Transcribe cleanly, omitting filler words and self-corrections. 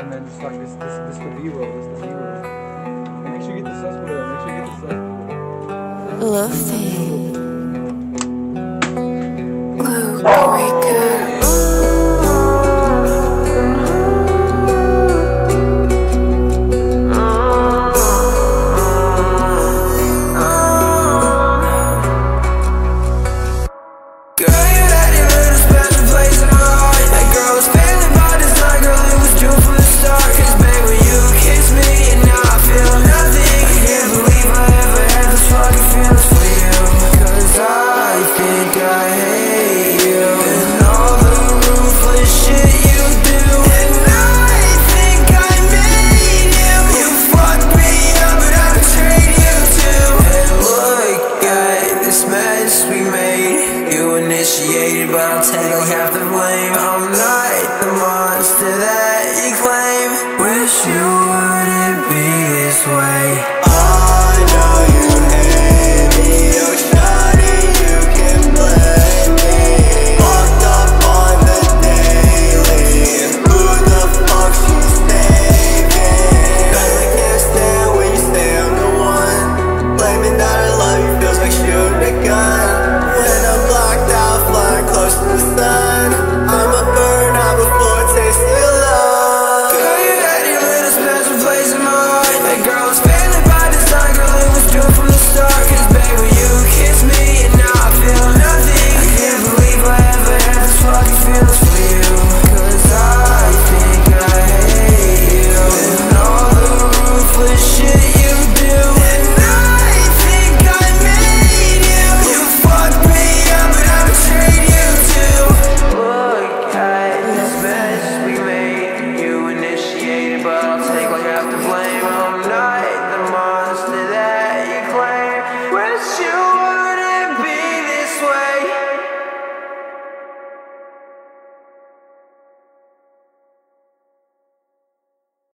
and then just like this is the B-roll, this is the B-roll. Make sure you get the sus with it, make sure you get the sus with it. Love thing.